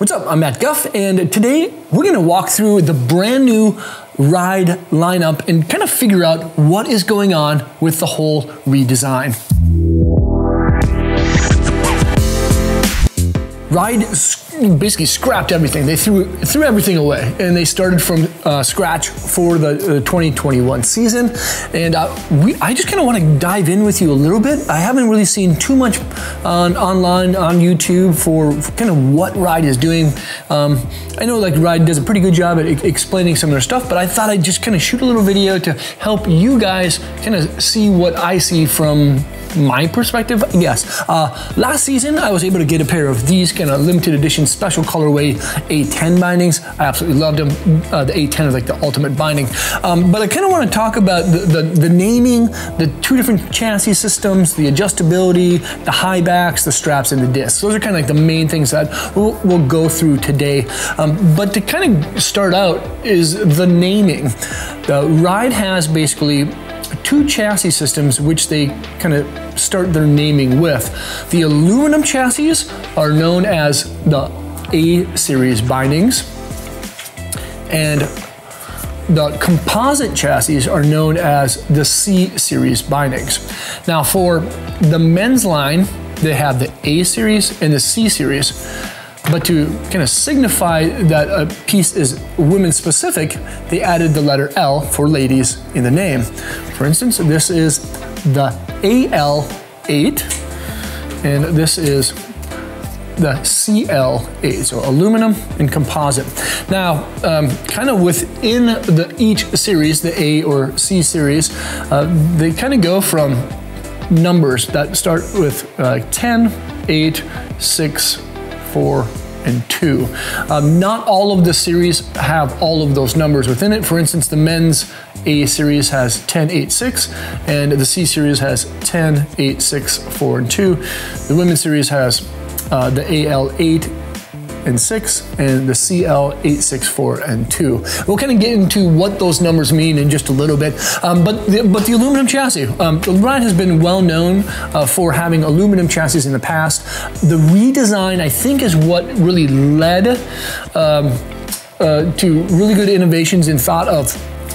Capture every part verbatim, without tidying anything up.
What's up, I'm Matt Guff, and today we're gonna walk through the brand new Ride lineup and kind of figure out what is going on with the whole redesign. Ride basically scrapped everything. They threw threw everything away, and they started from uh, scratch for the, the twenty twenty-one season. And uh, we, I just kind of want to dive in with you a little bit. I haven't really seen too much on online on YouTube for, for kind of what Ride is doing. Um, I know like Ride does a pretty good job at e explaining some of their stuff, but I thought I'd just kind of shoot a little video to help you guys kind of see what I see from my perspective, yes. Uh, last season, I was able to get a pair of these kind of limited edition special colorway A ten bindings. I absolutely loved them. Uh, the A ten is like the ultimate binding. Um, but I kind of want to talk about the, the, the naming, the two different chassis systems, the adjustability, the high backs, the straps, and the discs. Those are kind of like the main things that we'll, we'll go through today. Um, but to kind of start out is the naming. The Ride has basically two chassis systems which they kind of start their naming with. The aluminum chassis are known as the A series bindings, and the composite chassis are known as the C series bindings. Now for the men's line, they have the A series and the C series. But to kind of signify that a piece is women specific, they added the letter L for ladies in the name. For instance, this is the A L eight, and this is the C L eight, so aluminum and composite. Now, um, kind of within the each series, the A or C series, uh, they kind of go from numbers that start with uh, ten, eight, six, four, and two. Um, not all of the series have all of those numbers within it. For instance, the men's A series has ten, eight, six, and the C series has ten, eight, six, four, and two. The women's series has uh, the A L eight and six, and the C L eight, six, four, and two. We'll kind of get into what those numbers mean in just a little bit, um, but, the, but the aluminum chassis. Um, Ride has been well known uh, for having aluminum chassis in the past. The redesign, I think, is what really led um, uh, to really good innovations in thought of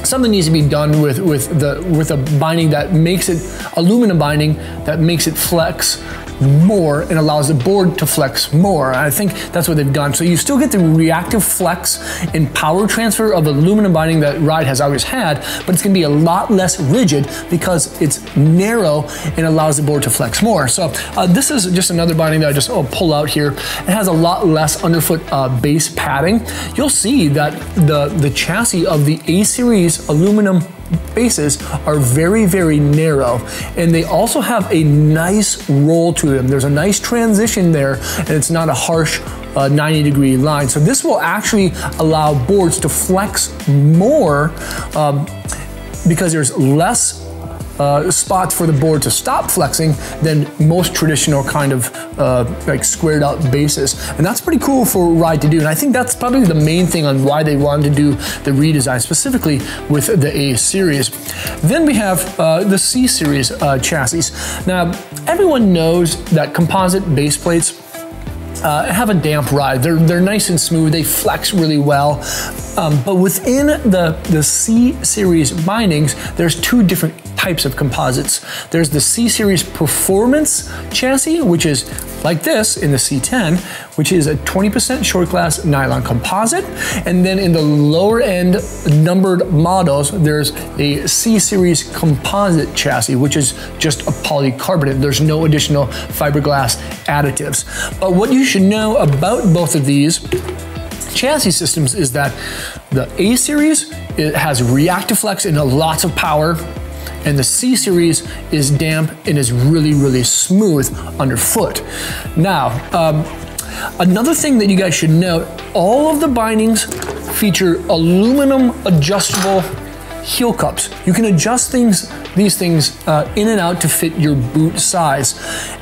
something needs to be done with, with, the, with a binding that makes it, aluminum binding, that makes it flex more and allows the board to flex more. I think that's what they've done. So you still get the reactive flex and power transfer of aluminum binding that Ride has always had, but it's gonna be a lot less rigid because it's narrow and allows the board to flex more. So uh, this is just another binding that I just oh, pull out here. It has a lot less underfoot uh, base padding. You'll see that the, the chassis of the A series aluminum bases are very, very narrow, and they also have a nice roll to them. There's a nice transition there, and it's not a harsh uh, ninety degree line. So this will actually allow boards to flex more um, because there's less Uh, spots for the board to stop flexing than most traditional kind of uh, like squared out bases. And that's pretty cool for Ride to do. And I think that's probably the main thing on why they wanted to do the redesign specifically with the A series. Then we have uh, the C series uh, chassis. Now, everyone knows that composite base plates Uh, have a damp ride. They're, they're nice and smooth. They flex really well. Um, but within the, the C series bindings, there's two different types of composites. There's the C series performance chassis, which is like this in the C ten, which is a twenty percent short glass nylon composite. And then in the lower end numbered models, there's a C series composite chassis, which is just a polycarbonate. There's no additional fiberglass additives. But what you should know about both of these chassis systems is that the A series, it has reactive flex and lots of power, and the C series is damp and is really, really smooth underfoot. Now, um, another thing that you guys should note, all of the bindings feature aluminum adjustable heel cups. You can adjust things, these things uh, in and out to fit your boot size.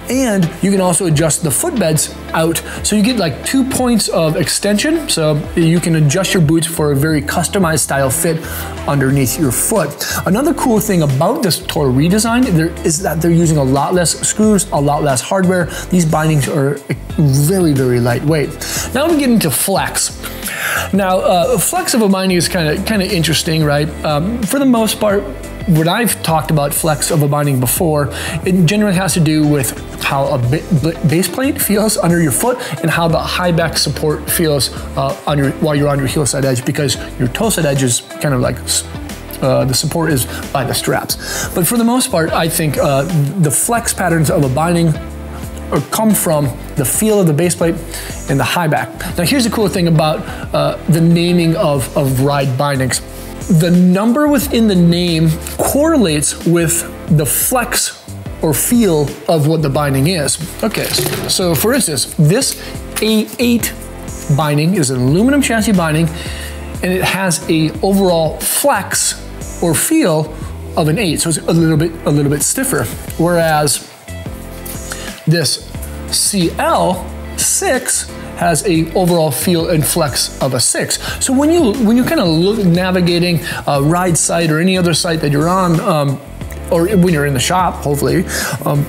And you can also adjust the footbeds out. So you get like two points of extension. So you can adjust your boots for a very customized style fit underneath your foot. Another cool thing about this Toro redesign there is that they're using a lot less screws, a lot less hardware. These bindings are very, very lightweight. Now we get into flex. Now, uh, flexible binding is kind of kind of interesting, right? Um, for the most part, when I've talked about flex of a binding before, it generally has to do with how a base plate feels under your foot and how the high back support feels uh, on your, while you're on your heel side edge, because your toe side edge is kind of like Uh, the support is by the straps. But for the most part, I think uh, the flex patterns of a binding are come from the feel of the base plate and the high back. Now here's the cool thing about uh, the naming of, of Ride bindings. The number within the name correlates with the flex or feel of what the binding is. Okay, so for instance, this A eight binding is an aluminum chassis binding, and it has a overall flex or feel of an eight, so it's a little bit a little bit stiffer. Whereas this C L six has a overall feel and flex of a six. So when you when you kind of look navigating a Ride site or any other site that you're on, um, or when you're in the shop, hopefully. Um,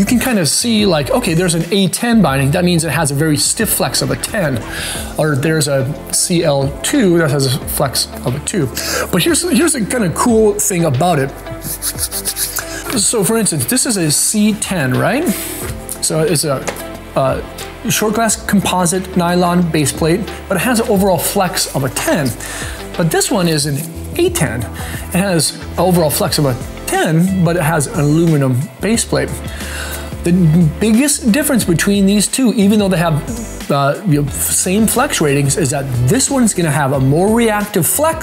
You can kind of see like, okay, there's an A ten binding. That means it has a very stiff flex of a ten. Or there's a C L two that has a flex of a two. But here's, here's a kind of cool thing about it. So for instance, this is a C ten, right? So it's a uh, short glass composite nylon base plate, but it has an overall flex of a ten. But this one is an A ten. It has an overall flex of a ten, but it has an aluminum base plate. The biggest difference between these two, even though they have uh, you know, same flex ratings, is that this one's gonna have a more reactive flex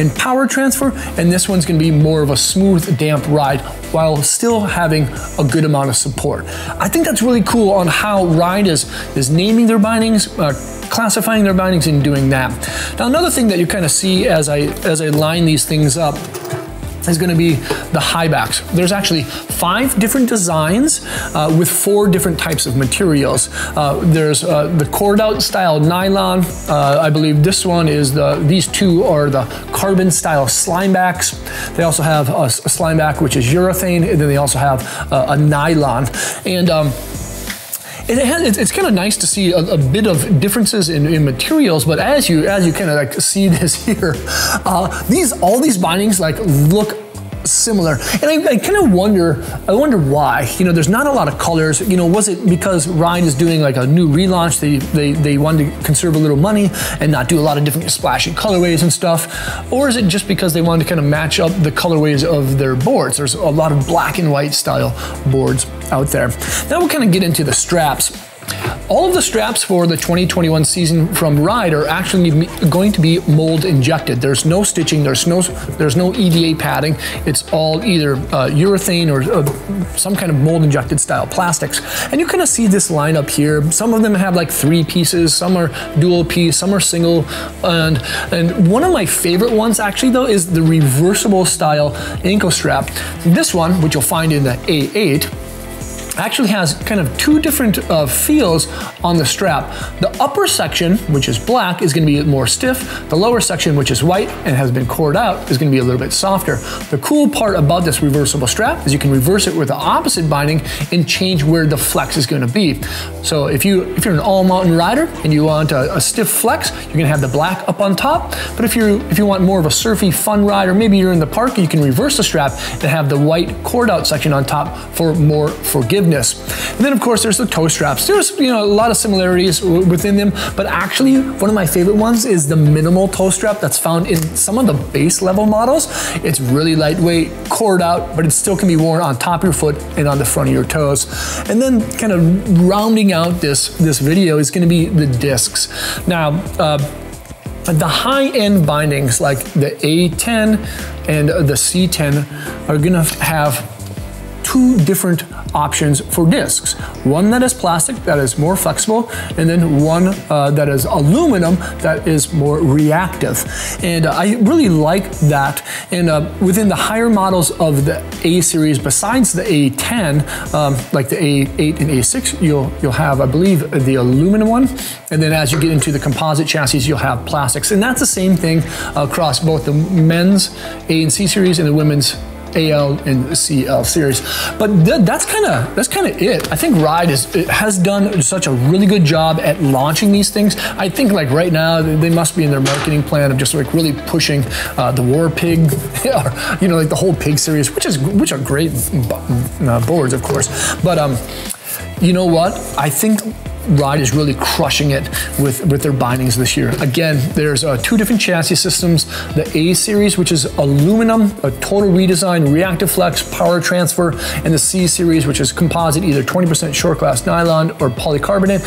and power transfer, and this one's gonna be more of a smooth, damp ride while still having a good amount of support. I think that's really cool on how Ride is, is naming their bindings, uh, classifying their bindings, and doing that. Now, another thing that you kind of see as I, as I line these things up is gonna be the high backs. There's actually five different designs uh, with four different types of materials. Uh, there's uh, the cord out style nylon. Uh, I believe this one is the, these two are the carbon style slime backs. They also have a, a slime back, which is urethane, and then they also have uh, a nylon. And um, It has, it's kind of nice to see a, a bit of differences in, in materials, but as you as you kind of like see this here, uh, these all these bindings like look similar, and I, I kind of wonder I wonder why. You know, there's not a lot of colors. You know, was it because Ride is doing like a new relaunch? They they they wanted to conserve a little money and not do a lot of different splashy colorways and stuff, or is it just because they wanted to kind of match up the colorways of their boards? There's a lot of black and white style boards out there. Now we'll kind of get into the straps. All of the straps for the twenty twenty-one season from Ride are actually going to be mold injected. There's no stitching, there's no, there's no E D A padding. It's all either uh, urethane or uh, some kind of mold injected style plastics. And you kind of see this lineup here. Some of them have like three pieces, some are dual piece, some are single. And, and one of my favorite ones actually though is the reversible style ankle strap. This one, which you'll find in the A eight, actually has kind of two different uh, feels on the strap. The upper section, which is black, is gonna be more stiff. The lower section, which is white and has been cored out, is gonna be a little bit softer. The cool part about this reversible strap is you can reverse it with the opposite binding and change where the flex is gonna be. So if, you, if you're an all-mountain rider and you want a, a stiff flex, you're gonna have the black up on top. But if, you're, if you want more of a surfy, fun ride, or maybe you're in the park, you can reverse the strap and have the white cored out section on top for more forgiveness. And then of course there's the toe straps. There's you know a lot of similarities within them, but actually one of my favorite ones is the minimal toe strap that's found in some of the base level models. It's really lightweight, cored out, but it still can be worn on top of your foot and on the front of your toes. And then kind of rounding out this, this video is gonna be the discs. Now, uh, the high-end bindings like the A ten and the C ten are gonna have two different options for discs. One that is plastic, that is more flexible, and then one uh, that is aluminum, that is more reactive. And uh, I really like that. And uh, within the higher models of the A series, besides the A ten, um, like the A eight and A six, you'll, you'll have, I believe, the aluminum one. And then as you get into the composite chassis, you'll have plastics. And that's the same thing across both the men's A and C series and the women's A L and C L series. But th that's kind of that's kind of it. I think Ride is it has done such a really good job at launching these things. I think like right now they must be in their marketing plan of just like really pushing uh, the War Pig, or, you know, like the whole Pig series, which is which are great uh, boards, of course. But um, you know what? I think Ride is really crushing it with, with their bindings this year. Again, there's uh, two different chassis systems. The A series, which is aluminum, a total redesign, reactive flex, power transfer, and the C series, which is composite, either twenty percent short glass nylon or polycarbonate,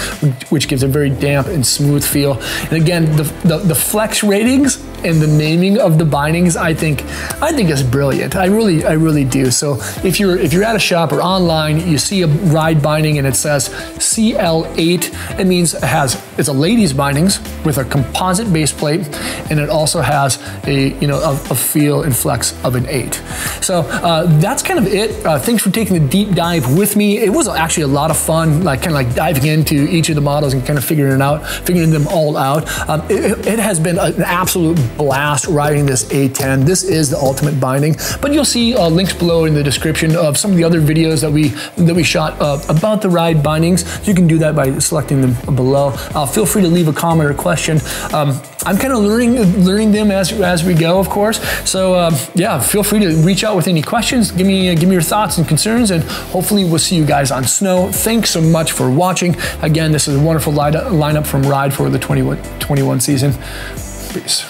which gives a very damp and smooth feel. And again, the, the, the flex ratings and the naming of the bindings, I think, I think is brilliant. I really, I really do. So if you're if you're at a shop or online, you see a Ride binding and it says C L eight. It means it has it's a ladies' bindings with a composite base plate, and it also has a you know a, a feel and flex of an eight. So uh, that's kind of it. Uh, thanks for taking the deep dive with me. It was actually a lot of fun, like kind of like diving into each of the models and kind of figuring it out, figuring them all out. Um, it, it has been an absolute blast riding this A ten. This is the ultimate binding, but you'll see uh, links below in the description of some of the other videos that we that we shot uh, about the Ride bindings. You can do that by selecting them below. Uh, feel free to leave a comment or question. Um, I'm kind of learning learning them as as we go, of course. So um, yeah, feel free to reach out with any questions. Give me uh, give me your thoughts and concerns, and hopefully we'll see you guys on snow. Thanks so much for watching. Again, this is a wonderful lineup from Ride for the twenty-one twenty-one season. Peace.